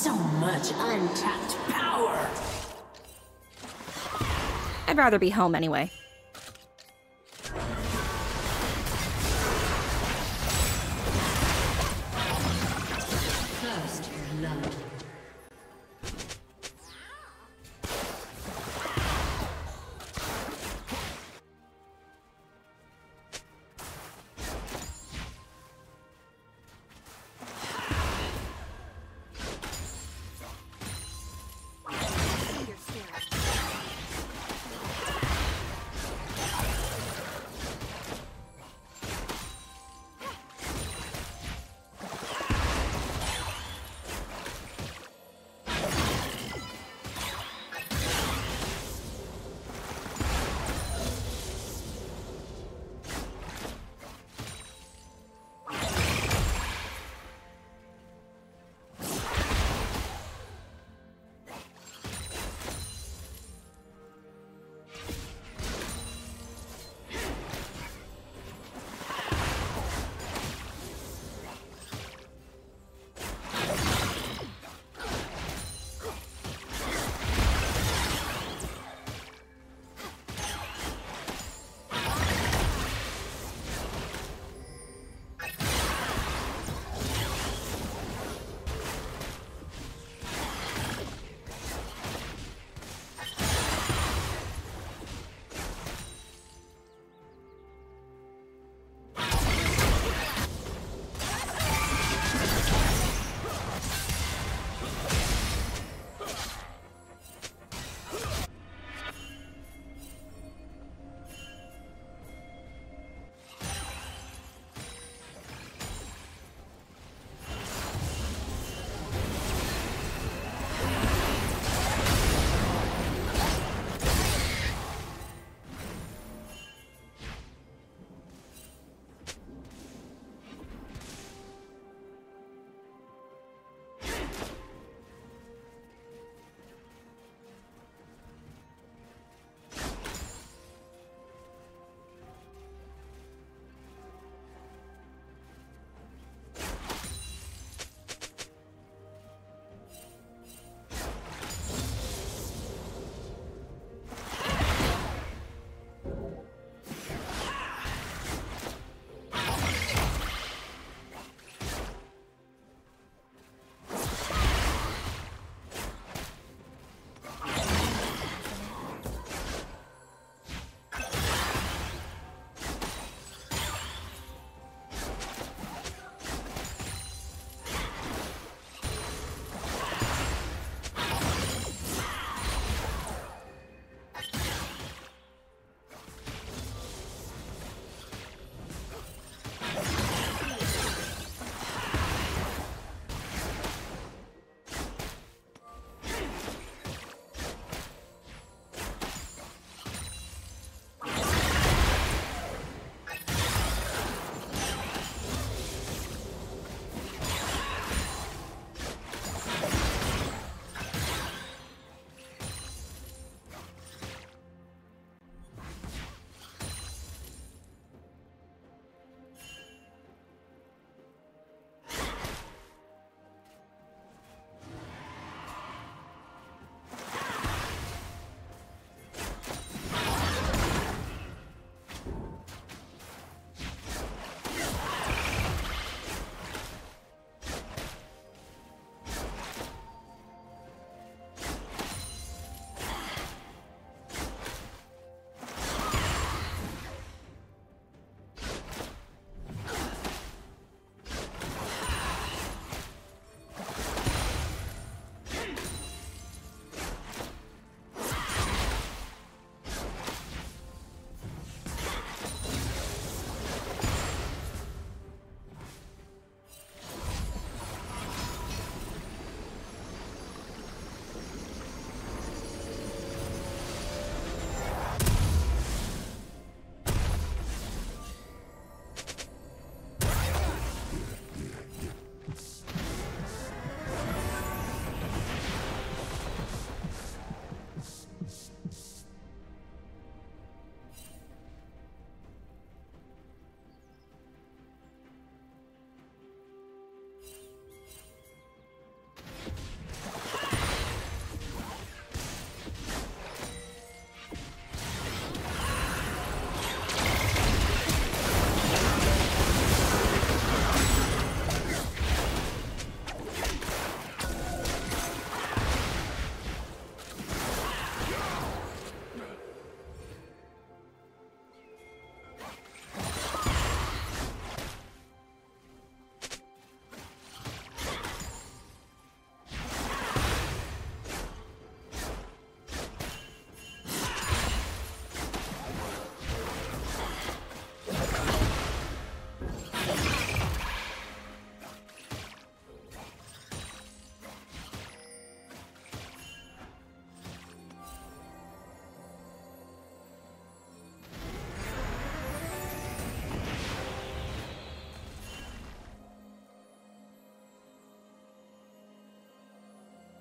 So much untapped power! I'd rather be home anyway.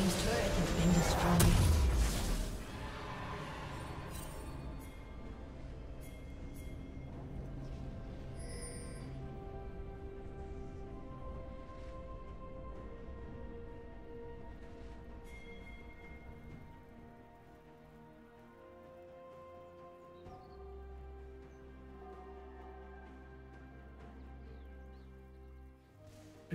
team's turret has been destroyed.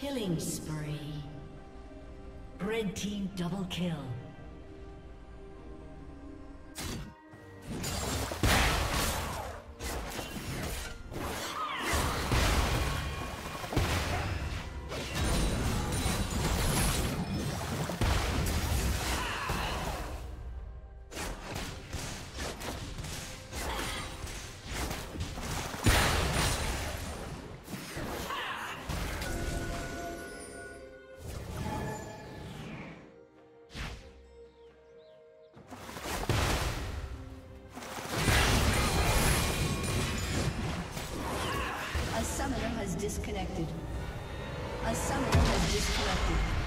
Killing spree. Red team double kill. Disconnected. A summoner has disconnected.